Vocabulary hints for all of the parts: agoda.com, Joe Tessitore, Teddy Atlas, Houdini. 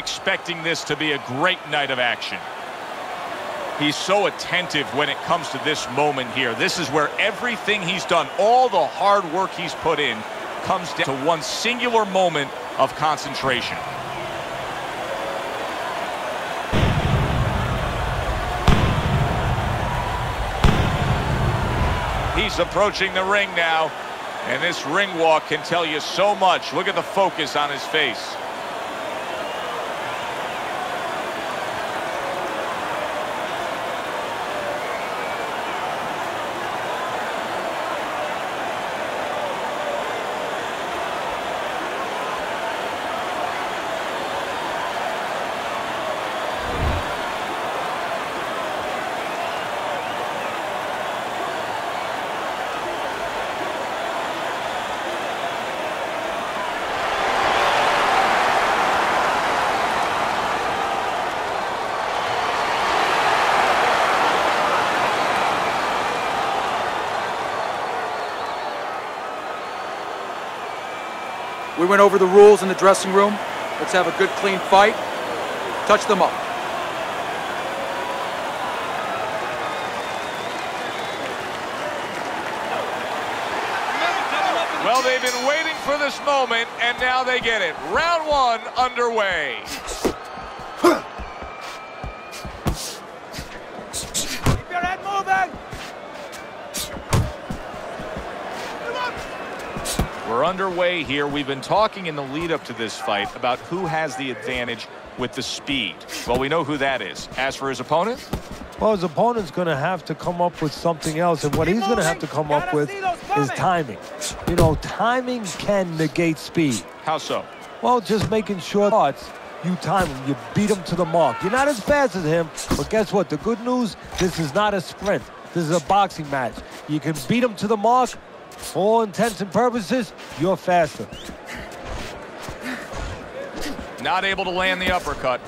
expecting this to be a great night of action. He's so attentive when it comes to this moment here. This is where everything he's done, all the hard work he's put in, comes down to one singular moment of concentration. He's approaching the ring now, and this ring walk can tell you so much. Look at the focus on his face. We went over the rules in the dressing room. Let's have a good, clean fight. Touch them up. Well, they've been waiting for this moment, and now they get it. Round one underway. Keep your head moving. We're underway here. We've been talking in the lead up to this fight about who has the advantage with the speed. Well, we know who that is. As for his opponent? Well, his opponent's going to have to come up with something else, and what he's going to have to come up with is timing. You know, timing can negate speed. How so? Well, just making sure you time him, you beat him to the mark. You're not as fast as him, but guess what? The good news, this is not a sprint. This is a boxing match. You can beat him to the mark. For all intents and purposes, you're faster. Not able to land the uppercut.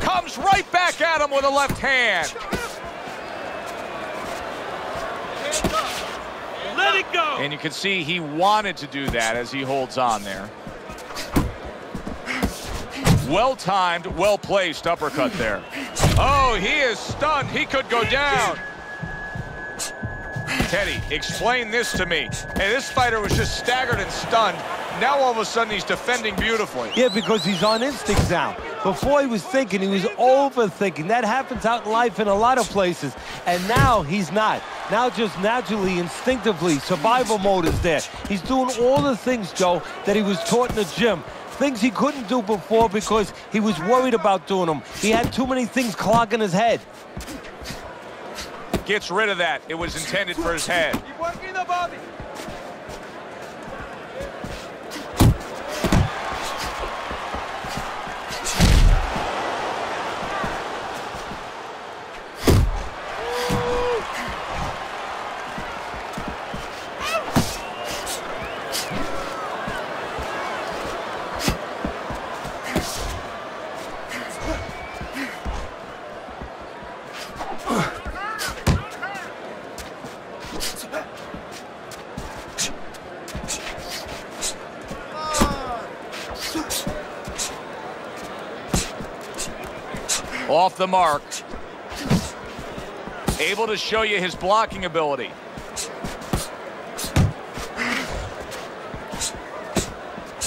Comes right back at him with a left hand. Let it go! And you can see he wanted to do that as he holds on there. Well-timed, well-placed uppercut there. Oh, he is stunned. He could go down. Teddy, explain this to me. Hey, this fighter was just staggered and stunned. Now all of a sudden he's defending beautifully. Yeah, because he's on instincts now. Before he was thinking, he was overthinking. That happens out in life in a lot of places. And now he's not. Now just naturally, instinctively, survival mode is there. He's doing all the things, Joe, that he was taught in the gym. Things he couldn't do before because he was worried about doing them. He had too many things clogging his head. Gets rid of that. It was intended for his head. Keep working the body. Off the mark. Able to show you his blocking ability.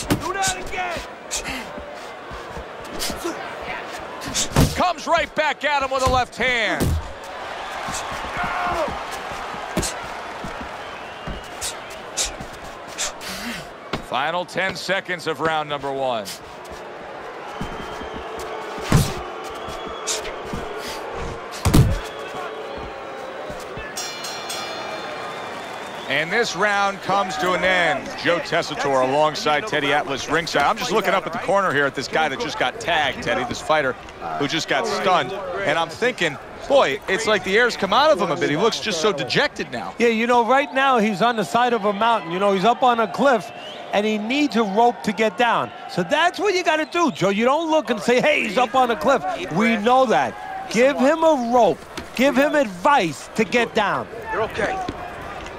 Do that again. Comes right back at him with a left hand. Final 10 seconds of round number one. And this round comes to an end. Joe Tessitore alongside Teddy Atlas ringside. I'm just looking up at the corner here at this guy that just got tagged, Teddy, this fighter who just got stunned. And I'm thinking, boy, it's like the air's come out of him a bit. He looks just so dejected now. Yeah, you know, right now he's on the side of a mountain. You know, he's up on a cliff, and he needs a rope to get down. So that's what you got to do, Joe. You don't look and say, hey, he's up on a cliff. We know that. Give him a rope. Give him advice to get down. You're okay.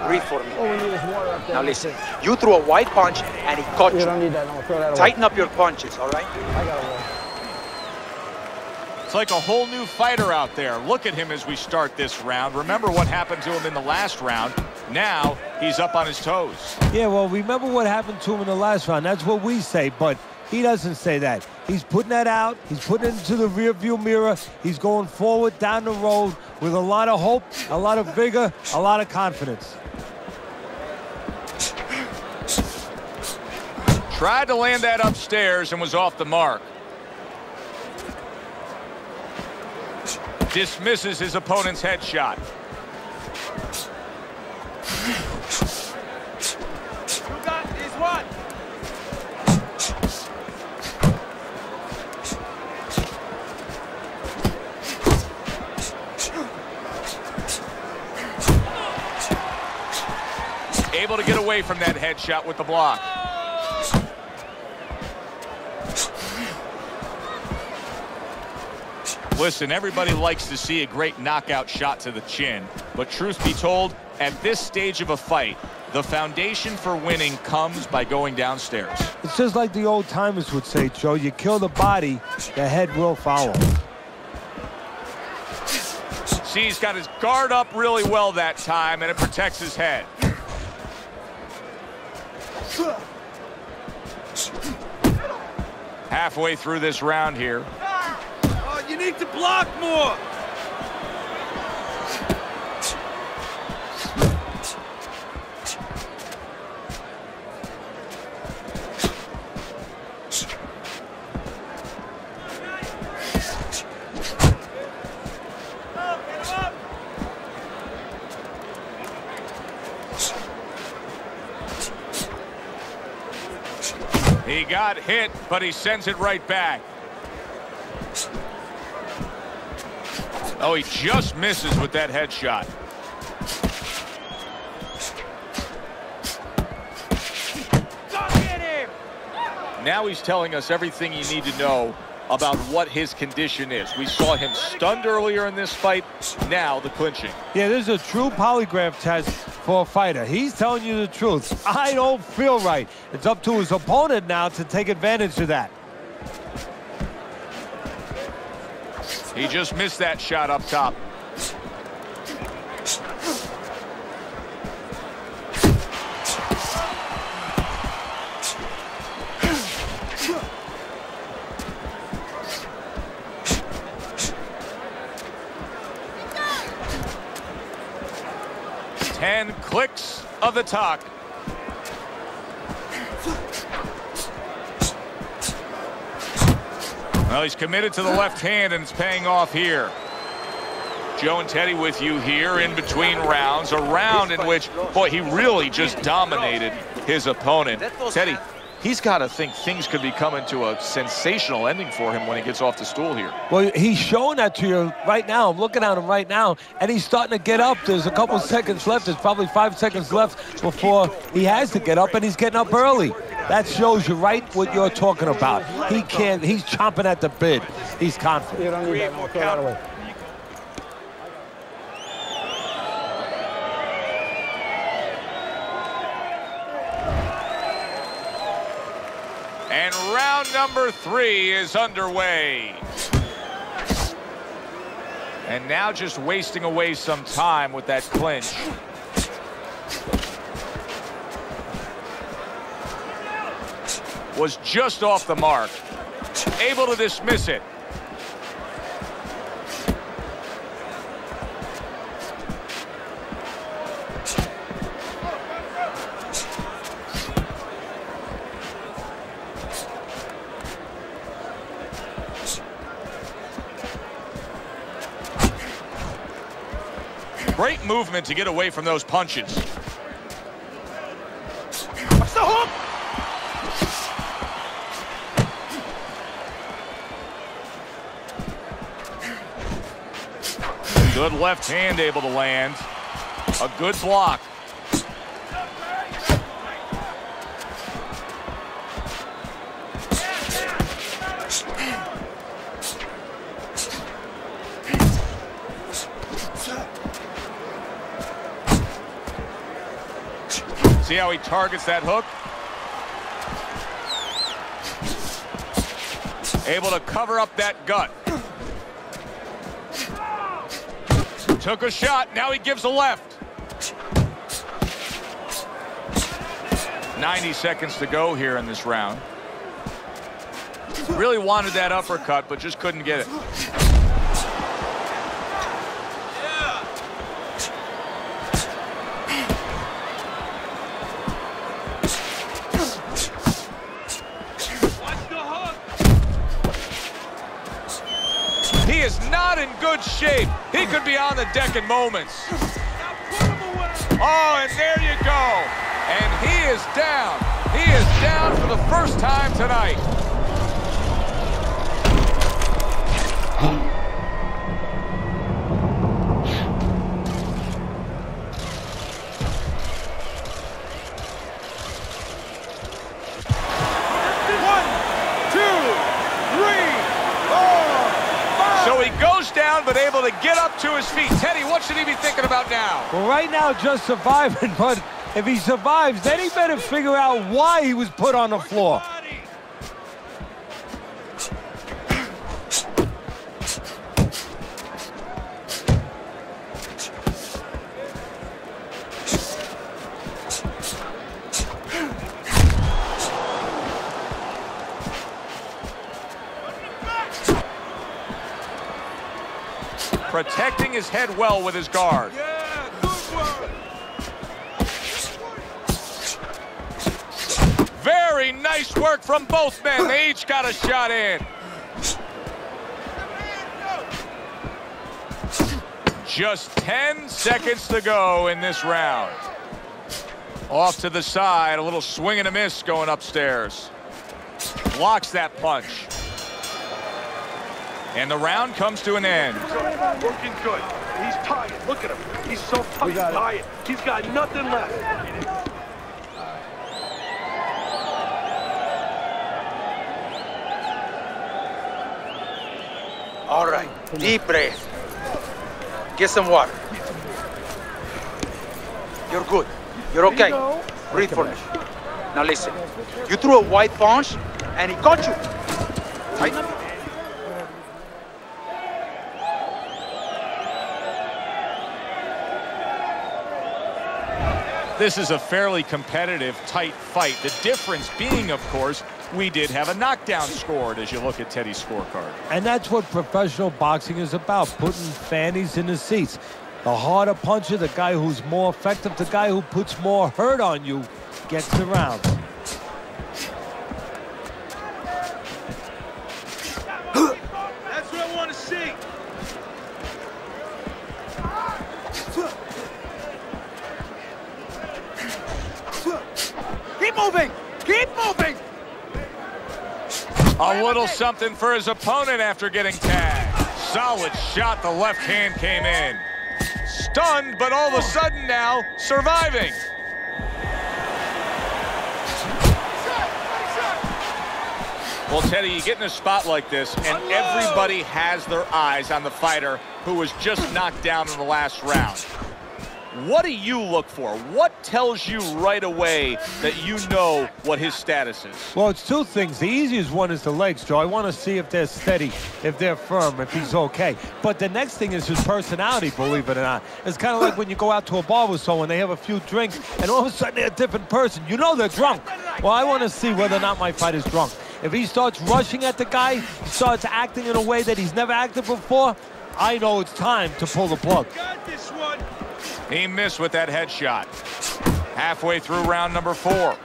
Read for me. Oh, we need is water up there. Now listen, you threw a wide punch and he caught you. You don't need that, no. Throw that away. Tighten up your punches, all right? I got away. It's like a whole new fighter out there. Look at him as we start this round. Remember what happened to him in the last round. Now he's up on his toes. Yeah, well, remember what happened to him in the last round. That's what we say, but he doesn't say that. He's putting that out. He's putting it into the rearview mirror. He's going forward down the road with a lot of hope, a lot of vigor, a lot of confidence. Tried to land that upstairs and was off the mark. Dismisses his opponent's headshot. You got this one. Able to get away from that headshot with the block. Listen, everybody likes to see a great knockout shot to the chin, but truth be told, at this stage of a fight, the foundation for winning comes by going downstairs. It's just like the old timers would say, Joe, you kill the body, the head will follow. See, he's got his guard up really well that time, and it protects his head. Halfway through this round here. Oh, you need to block more. He got hit, but he sends it right back. Oh, he just misses with that headshot. Now he's telling us everything you need to know about what his condition is. We saw him stunned earlier in this fight. Now the clinching. Yeah, this is a true polygraph test for a fighter. He's telling you the truth. I don't feel right. It's up to his opponent now to take advantage of that. He just missed that shot up top. And clicks of the talk. Well, he's committed to the left hand, and it's paying off here. Joe and Teddy with you here in between rounds, a round in which, boy, he really just dominated his opponent. Teddy, he's got to think things could be coming to a sensational ending for him when he gets off the stool here. Well, he's showing that to you right now. I'm looking at him right now, and he's starting to get up. There's a couple seconds left. There's probably 5 seconds left before he has to get up, and he's getting up early. That shows you right what you're talking about. He can't. He's chomping at the bit. He's confident. You don't need that. Get out of the way. And round number 3 is underway. And now just wasting away some time with that clinch. Was just off the mark. Able to dismiss it. Great movement to get away from those punches. What's the hook? Good left hand able to land. A good block. See how he targets that hook? Able to cover up that gut. Took a shot, now he gives a left. 90 seconds to go here in this round. Really wanted that uppercut, but just couldn't get it. He is not in good shape. He could be on the deck in moments. Oh, and there you go. And he is down. He is down for the first time tonight. But able to get up to his feet. Teddy, what should he be thinking about now? Well, right now, just surviving, but if he survives, then he better figure out why he was put on the floor. Protecting his head well with his guard. Yeah, good work. Very nice work from both men. They each got a shot in. Just 10 seconds to go in this round. Off to the side, a little swing and a miss going upstairs. Blocks that punch. And the round comes to an end. Working good. He's tired. Look at him. He's so fucking tired. He's got nothing left. All right. Deep breath. Get some water. You're good. You're okay. Breathe for me. Now listen. You threw a wide punch, and he caught you. Right? This is a fairly competitive, tight fight. The difference being, of course, we did have a knockdown scored as you look at Teddy's scorecard. And that's what professional boxing is about, putting fannies in the seats. The harder puncher, the guy who's more effective, the guy who puts more hurt on you, gets the round. That's what I want to see. Keep moving! A little something for his opponent after getting tagged. Solid shot, the left hand came in. Stunned, but all of a sudden now, surviving. Well, Teddy, you get in a spot like this, and everybody has their eyes on the fighter who was just knocked down in the last round. What do you look for? What tells you right away that you know what his status is? Well, it's two things. The easiest one is the legs, Joe. I want to see if they're steady, if they're firm, if he's okay. But the next thing is his personality, believe it or not. It's kind of like when you go out to a bar with someone, they have a few drinks, and all of a sudden they're a different person. You know they're drunk. Well, I want to see whether or not my fighter's drunk. If he starts rushing at the guy, he starts acting in a way that he's never acted before, I know it's time to pull the plug. Got this one. He missed with that headshot. Halfway through round number 4.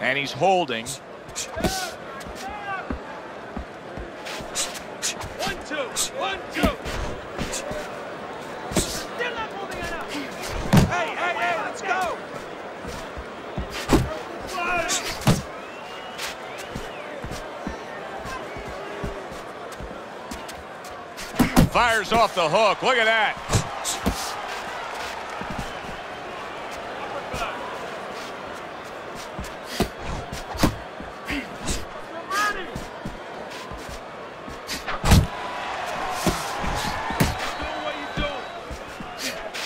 And he's holding. 1, 2, 1, 2. Still not moving enough. Hey, let's go. Fires off the hook. Look at that.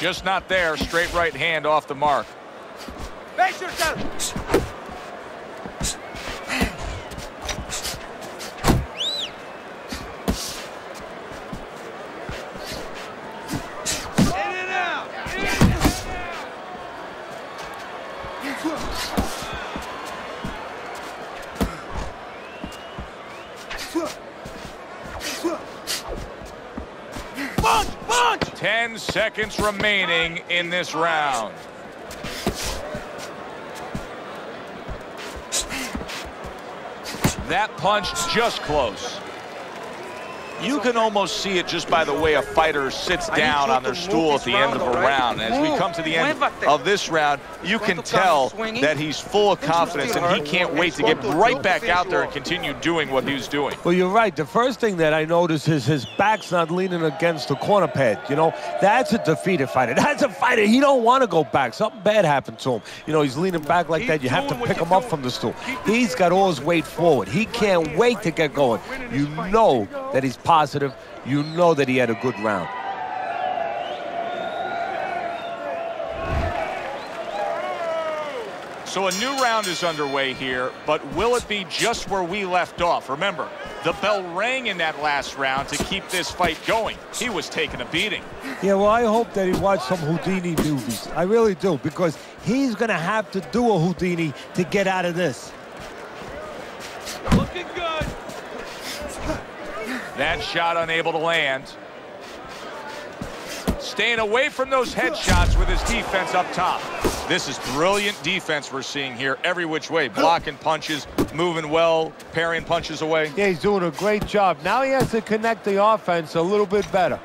Just not there. Straight right hand off the mark. Face yourself. Seconds remaining in this round. That punch just close. You can almost see it just by the way a fighter sits down on their stool at the end of a round. As we come to the end of this round, you can tell that he's full of confidence and he can't wait to get right back out there and continue doing what he was doing. Well, you're right. The first thing that I notice is his back's not leaning against the corner pad. You know, that's a defeated fighter. That's a fighter. He don't want to go back. Something bad happened to him. You know, he's leaning back like that. You have to pick him up from the stool. He's got all his weight forward. He can't wait to get going. You know that he's positive. You know that he had a good round. So a new round is underway here, but will it be just where we left off? Remember, the bell rang in that last round to keep this fight going. He was taking a beating. Yeah, well, I hope that he watched some Houdini movies. I really do, because he's going to have to do a Houdini to get out of this. Looking good. That shot unable to land. Staying away from those headshots with his defense up top. This is brilliant defense we're seeing here every which way. Blocking punches, moving well, parrying punches away. Yeah, he's doing a great job. Now he has to connect the offense a little bit better.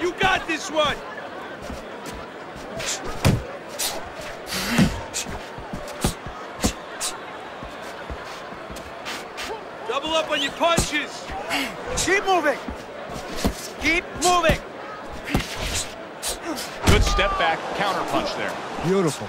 You got this one. Double up on your punches. Keep moving. Keep moving. Good step back counter punch there. Beautiful.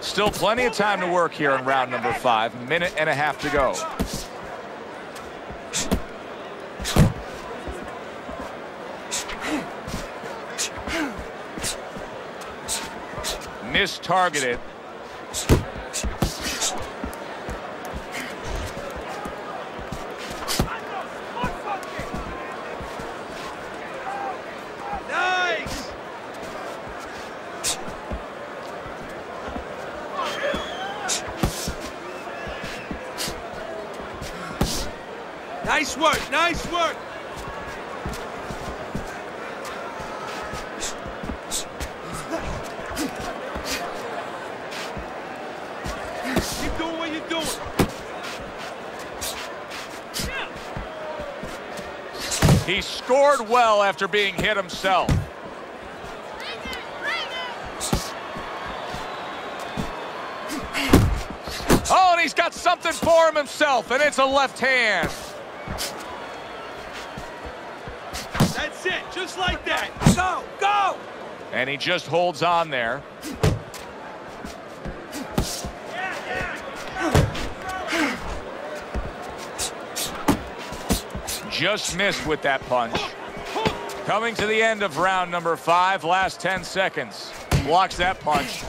Still plenty of time to work here in round number 5. Minute and a half to go. Missed targeted. Nice work, nice work. Keep doing what you're doing. He scored well after being hit himself. Oh, and he's got something for him himself, and it's a left hand. That's it, just like that. Go, go! And he just holds on there. Just missed with that punch. Coming to the end of round number 5, last 10 seconds. Blocks that punch.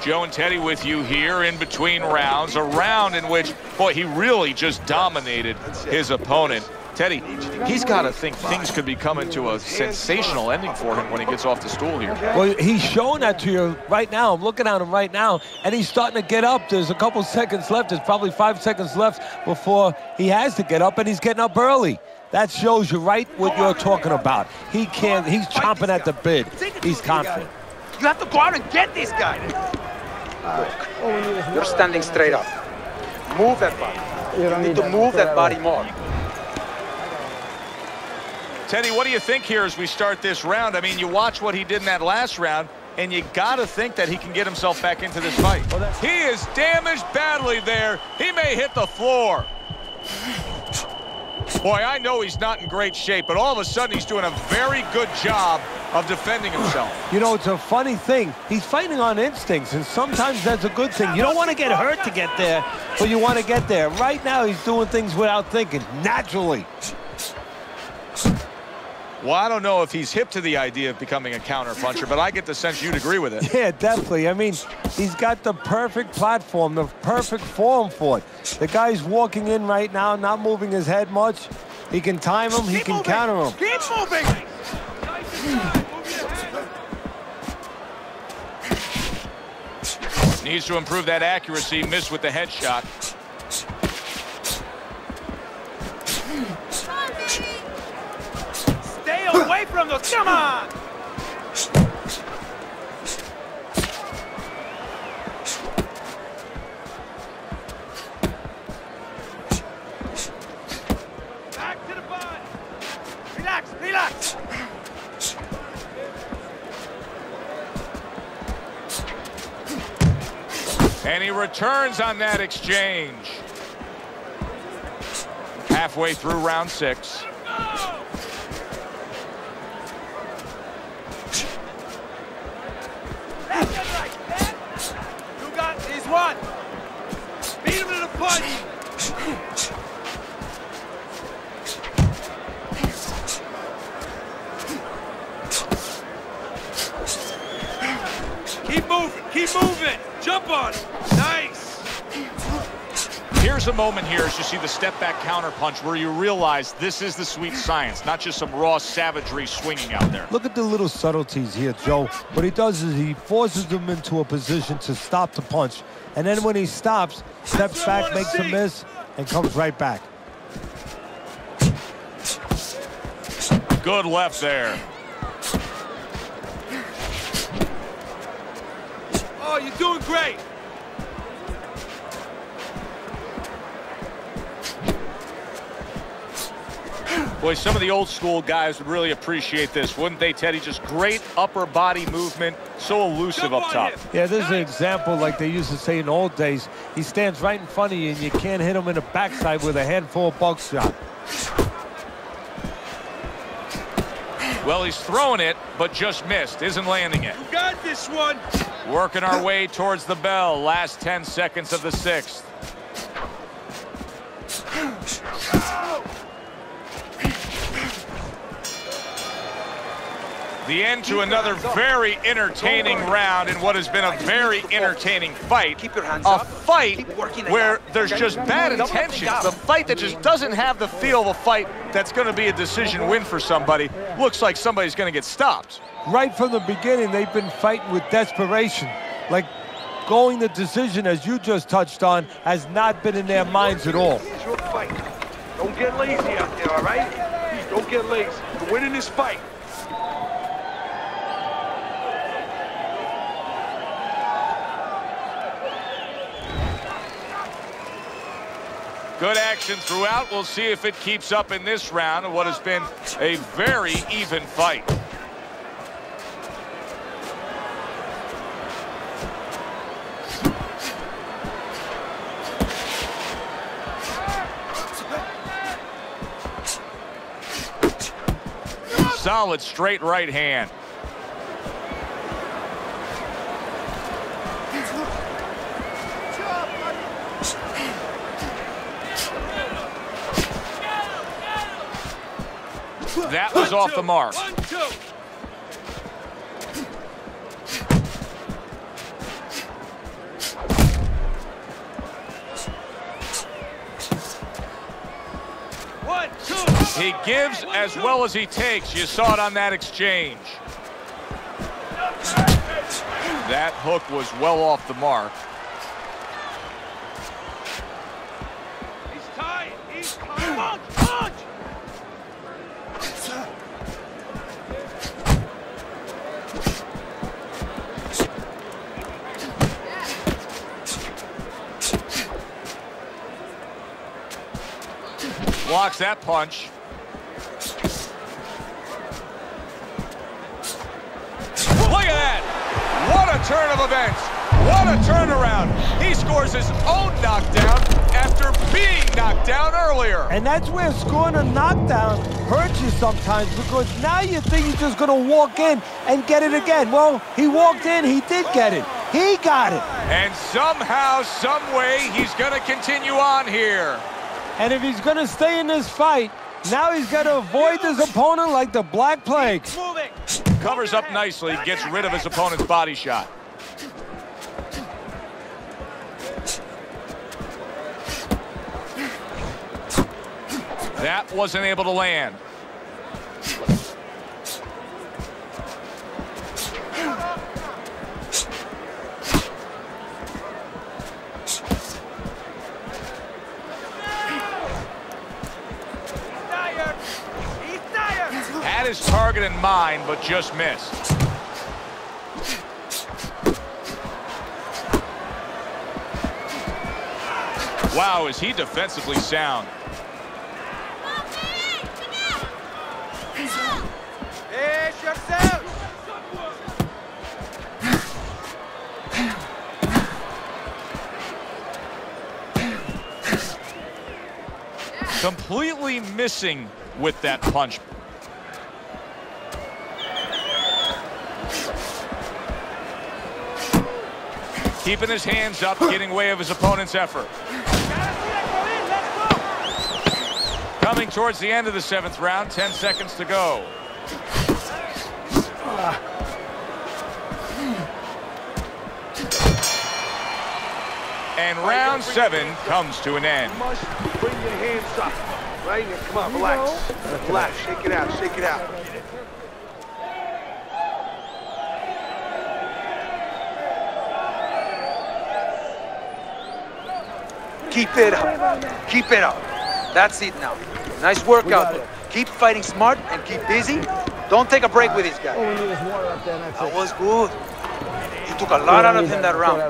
Joe and Teddy with you here in between rounds, a round in which, boy, he really just dominated his opponent. Teddy, he's got to think things could be coming to a sensational ending for him when he gets off the stool here. Well, he's showing that to you right now. I'm looking at him right now, and he's starting to get up. There's a couple seconds left. There's probably 5 seconds left before he has to get up, and he's getting up early. That shows you right what you're talking about. He can't, he's chomping at the bit. He's confident. You have to go out and get this guy. Look, you're standing straight up. Move that body. You need to move that body more. Teddy, what do you think here as we start this round? I mean, you watch what he did in that last round, and you gotta think that he can get himself back into this fight. Well, he is damaged badly there. He may hit the floor. Boy, I know he's not in great shape, but all of a sudden he's doing a very good job of defending himself. You know, it's a funny thing. He's fighting on instincts, and sometimes that's a good thing. You don't want to get hurt to get there, but you want to get there. Right now, he's doing things without thinking, naturally. Well, I don't know if he's hip to the idea of becoming a counterpuncher, but I get the sense you'd agree with it. Yeah, definitely. I mean, he's got the perfect platform, the perfect form for it. The guy's walking in right now, not moving his head much. He can time him, he can counter him. Keep moving! Needs to improve that accuracy, missed with the headshot. Away from those, come on! Back to the body. Relax, relax. And he returns on that exchange. Halfway through round 6. One. Beat him to the punch. Keep moving. Keep moving. Jump on it. Nice. Here's a moment here as you see the step back counter punch where you realize this is the sweet science, not just some raw savagery swinging out there. Look at the little subtleties here, Joe. What he does is he forces him into a position to stop the punch. And then when he stops, steps back, makes a miss, and comes right back. Good left there. Oh, you're doing great. Boy, some of the old school guys would really appreciate this, wouldn't they, Teddy? Just great upper body movement, so elusive up top. Yeah, this is an example like they used to say in old days. He stands right in front of you, and you can't hit him in the backside with a handful of buckshot. Well, he's throwing it, but just missed. Isn't landing it. You got this one. Working our way towards the bell. Last 10 seconds of the 6th. The end to another very entertaining round in what has been a very entertaining fight. A fight where there's just bad intentions. The fight that just doesn't have the feel of a fight that's going to be a decision win for somebody. Looks like somebody's going to get stopped. Right from the beginning, they've been fighting with desperation. Like going the decision, as you just touched on, has not been in their minds at all. Don't get lazy out there, all right? Don't get lazy. You're winning this fight. Good action throughout. We'll see if it keeps up in this round of what has been a very even fight. Solid straight right hand. That was off the mark. One, two. He gives as well as he takes. You saw it on that exchange. That hook was well off the mark. Blocks that punch. a turn of events. What a turnaround. He scores his own knockdown after being knocked down earlier. And that's where scoring a knockdown hurts you sometimes, because now you think he's just going to walk in and get it again. Well, he walked in, he did get it. He got it. And somehow, some way, he's going to continue on here. And if he's going to stay in this fight, now he's got to avoid his opponent like the Black Plague. Covers up nicely, gets rid of his opponent's body shot. That wasn't able to land. His target in mind, but just missed. Wow, is he defensively sound? Completely missing with that punch. Keeping his hands up, getting way of his opponent's effort. Coming towards the end of the seventh round, 10 seconds to go. And round seven comes to an end. You must bring your hands up. Right? Come on, relax. Relax, shake it out, shake it out. Keep it up. Keep it up. That's it now. Nice workout. Keep fighting smart and keep busy. Don't take a break with this guy. Oh, we need this water up there. That was good. You took a lot out of him that round.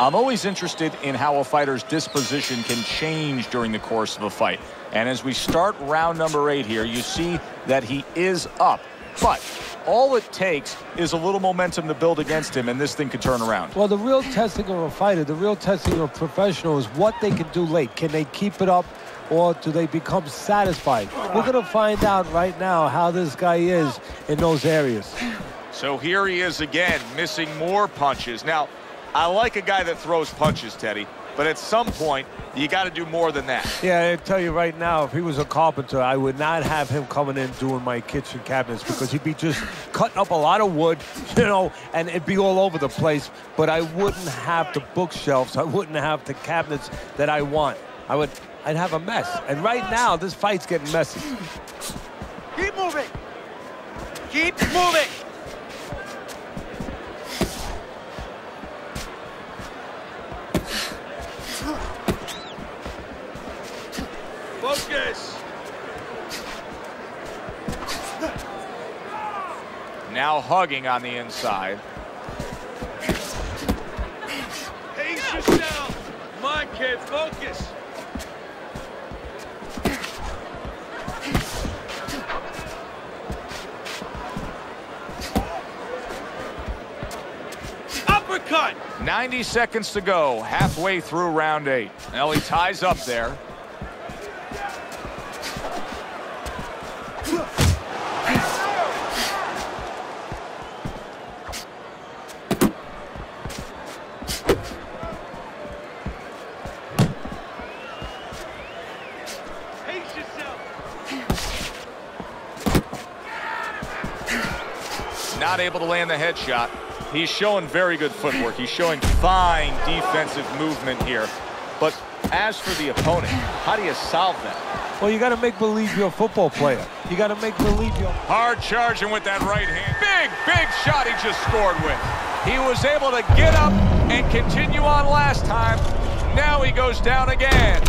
I'm always interested in how a fighter's disposition can change during the course of a fight. And as we start round number 8 here, you see that he is up. But all it takes is a little momentum to build against him, and this thing could turn around. Well, the real testing of a fighter, the real testing of a professional is what they can do late. Can they keep it up, or do they become satisfied? We're going to find out right now how this guy is in those areas. So here he is again, missing more punches. Now, I like a guy that throws punches, Teddy. But at some point, you got to do more than that. Yeah, I tell you right now, if he was a carpenter, I would not have him coming in doing my kitchen cabinets, because he'd be just cutting up a lot of wood, you know, and it'd be all over the place. But I wouldn't have the bookshelves. I wouldn't have the cabinets that I want. I'd have a mess. And right now, this fight's getting messy. Keep moving. Keep moving. Focus. Now hugging on the inside. Pace yourself. Come on, kid, focus. Uppercut. 90 seconds to go, halfway through round 8. Now he ties up there. Not able to land the headshot. He's showing very good footwork. He's showing fine defensive movement here. But as for the opponent, how do you solve that? Well, you got to make believe you're a football player. You got to make believe you're... Hard charging with that right hand. Big, big shot he just scored with. He was able to get up and continue on last time. Now he goes down again.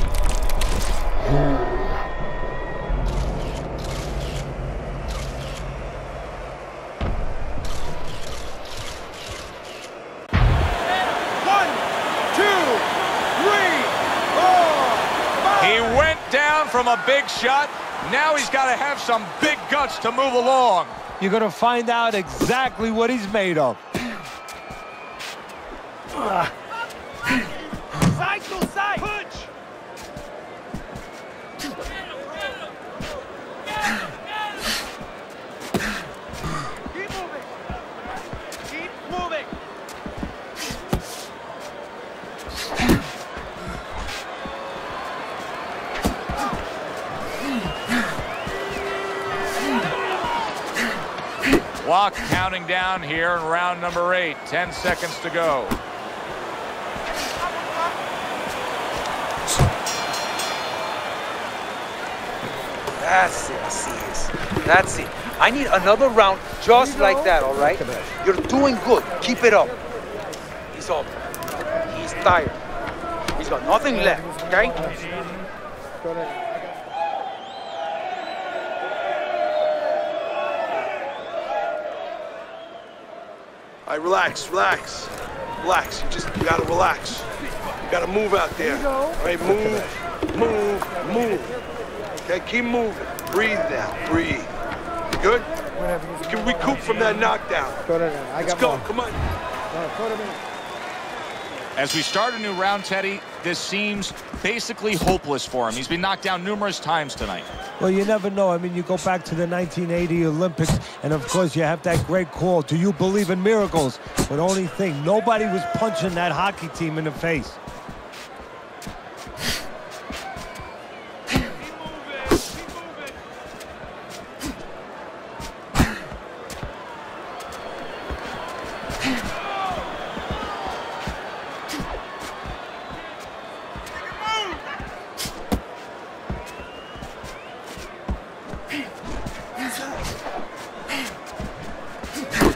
down from a big shot. Now he's got to have some big guts to move along. You're going to find out exactly what he's made of. Side to side. Punch. Keep moving. Keep moving. Clock counting down here in round number 8. 10 seconds to go. That's it, Assis. That's it. I need another round just like that, all right? You're doing good. Keep it up. He's up. He's tired. He's got nothing left, okay? All right, relax, relax. Relax. You gotta relax. You gotta move out there. All right, move, move, move. Okay, keep moving. Breathe now. Breathe. You good? You can recoup from that knockdown. Let's go. Come on. As we start a new round, Teddy, this seems basically hopeless for him. He's been knocked down numerous times tonight. Well, you never know. I mean, you go back to the 1980 Olympics, and of course, you have that great call. Do you believe in miracles? But only thing, nobody was punching that hockey team in the face.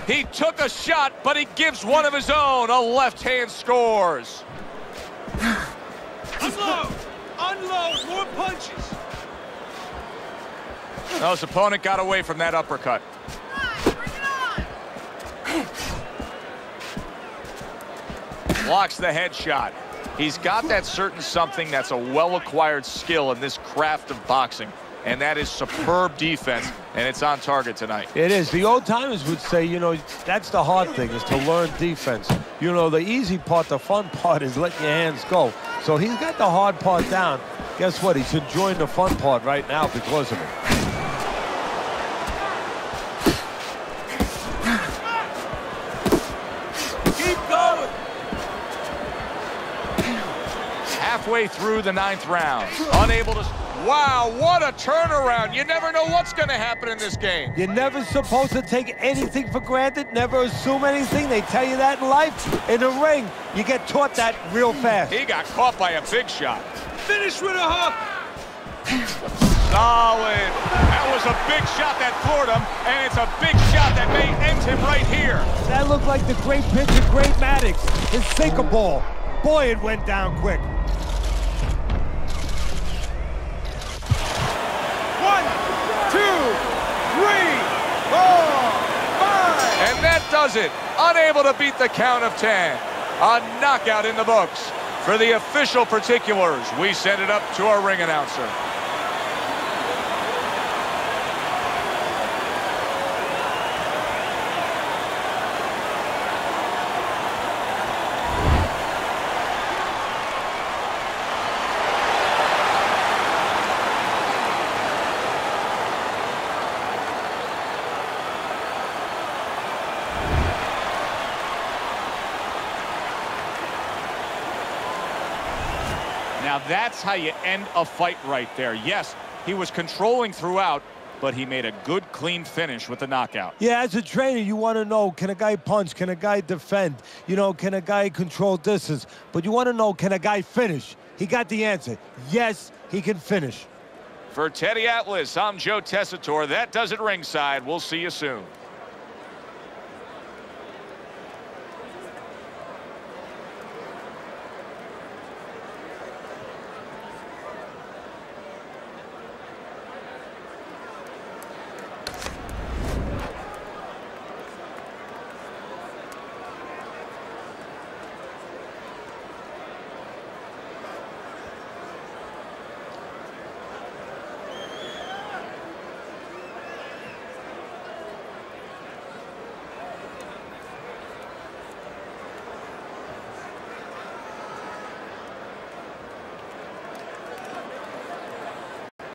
He took a shot, but he gives one of his own. A left hand scores. Unload! Unload! More punches! No, his opponent got away from that uppercut. Blocks the headshot. He's got that certain something that's a well-acquired skill in this craft of boxing. And that is superb defense, and it's on target tonight. It is. The old-timers would say, you know, that's the hard thing, is to learn defense. You know, the easy part, the fun part, is letting your hands go. So he's got the hard part down. Guess what? He's enjoying the fun part right now because of it. Keep going! Halfway through the 9th round, unable to... Wow, what a turnaround. You never know what's going to happen in this game. You're never supposed to take anything for granted, never assume anything. They tell you that in life. In the ring, you get taught that real fast. He got caught by a big shot. Finish with a hook. Solid. That was a big shot that floored him, and it's a big shot that may end him right here. That looked like the great pitch of Great Maddox. His sinker ball. Boy, it went down quick. Does it, unable to beat the count of 10. A knockout in the books. For the official particulars, we send it up to our ring announcer. Now that's how you end a fight right there. Yes, he was controlling throughout, but he made a good, clean finish with the knockout. Yeah, as a trainer, you want to know, can a guy punch? Can a guy defend? You know, can a guy control distance? But you want to know, can a guy finish? He got the answer. Yes, he can finish. For Teddy Atlas, I'm Joe Tessitore. That does it ringside. We'll see you soon.